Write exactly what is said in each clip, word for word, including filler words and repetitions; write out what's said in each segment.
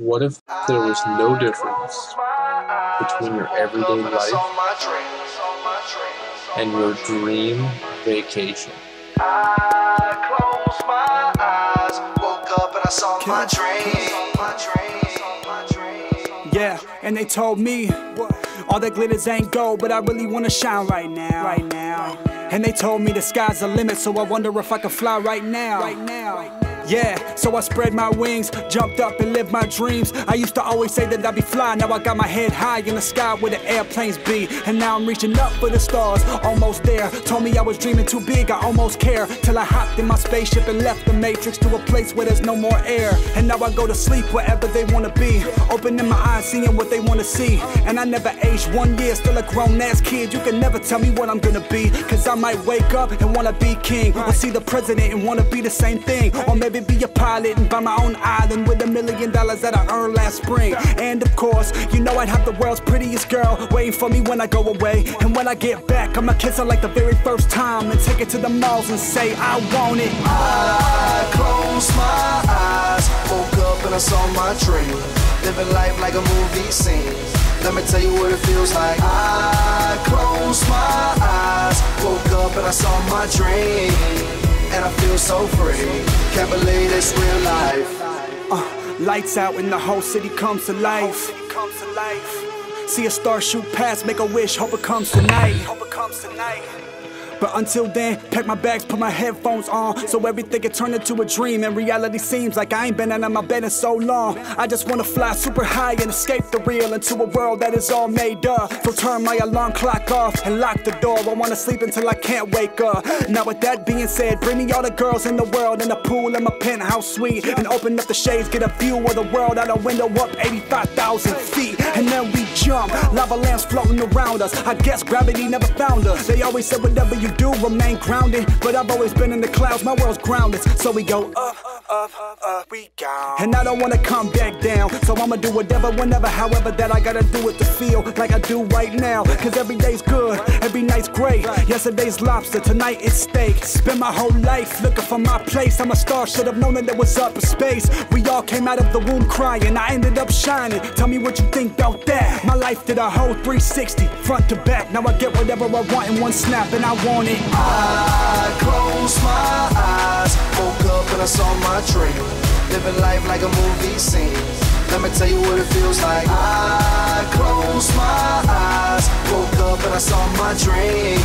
What if there was no difference between your everyday life and your dream vacation? I closed my eyes, woke up and I saw my dream. Yeah, and they told me all that glitters ain't gold, but I really wanna shine right now. Right now. And they told me the sky's the limit, so I wonder if I could fly right now. Right now. Yeah, so I spread my wings, jumped up and lived my dreams. I used to always say that I'd be fly, now I got my head high in the sky where the airplanes be. And now I'm reaching up for the stars, almost there. Told me I was dreaming too big, I almost care. Till I hopped in my spaceship and left the matrix to a place where there's no more air. And now I go to sleep wherever they wanna be, opening my eyes, seeing what they wanna see. And I never aged one year, still a grown ass kid. You can never tell me what I'm gonna be, cause I might wake up and wanna be king, or see the president and wanna be the same thing, or maybe be a pilot and buy my own island with a million dollars that I earned last spring. And of course, you know I'd have the world's prettiest girl waiting for me when I go away. And when I get back, I'ma kiss her like the very first time and take it to the malls and say I want it. I closed my eyes, woke up and I saw my dream. Living life like a movie scene, let me tell you what it feels like. I closed my eyes, woke up and I saw my dream. And I feel so free, can't believe it's real life. uh, Lights out and the whole city comes to life. See a star shoot past, make a wish, hope it comes tonight. But until then, pack my bags, put my headphones on, so everything can turn into a dream. And reality seems like I ain't been out of my bed in so long. I just wanna fly super high and escape the real into a world that is all made up. So turn my alarm clock off and lock the door. I wanna sleep until I can't wake up. Now with that being said, bring me all the girls in the world, in the pool in my penthouse suite, and open up the shades, get a view of the world out a window up eighty-five thousand feet. And then we jump, lava lamps floating around us. I guess gravity never found us. They always said whatever you do, remain grounded, but I've always been in the clouds, my world's grounded. So we go up, up, up, up, we go. And I don't wanna come back down, so I'ma do whatever, whenever, however that I gotta do it to feel like I do right now. Cause every day's good, every night's great. Yesterday's lobster, tonight it's steak. Spend my whole life looking for my place. I'm a star, should've known that there was upper space. We all came out of the womb crying, I ended up shining. Tell me what you think about that. My life did a whole three sixty, front to back. Now I get whatever I want in one snap, and I want. I closed my eyes, woke up and I saw my dream. Living life like a movie scene, let me tell you what it feels like. I closed my eyes, woke up and I saw my dream.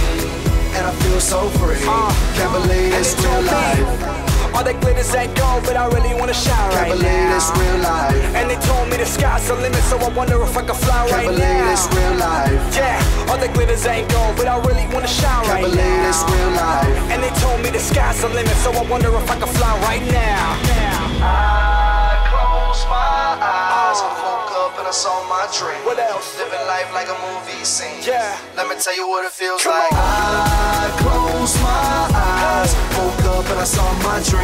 And I feel so free, can't believe it's real life. All that glitters ain't gold, but I really wanna shine right now. Can't believe it's real life. And they told me the sky's the limit, so I wonder if I can fly right now. Can't believe it's real life. Yeah, all that glitters ain't gold, but I really wanna shine right now. Can't believe it's real life. And they told me the sky's the limit, so I wonder if I can fly right now. I closed my eyes, woke up and I saw my dream. What else? Living life like a movie scene. Yeah, let me tell you what it feels like. I closed my eyes, woke up and I saw my dream.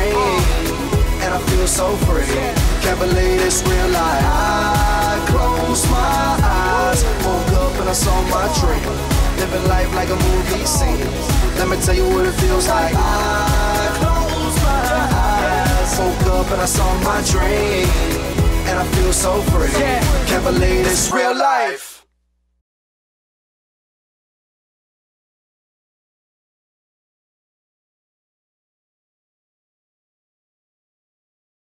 And I feel so free, can't believe it's real life. I closed my eyes, woke up and I saw my dream. Living life like a movie scene, let me tell you what it feels like. I closed my eyes, woke up and I saw my dream. And I feel so free, can't believe it's real life.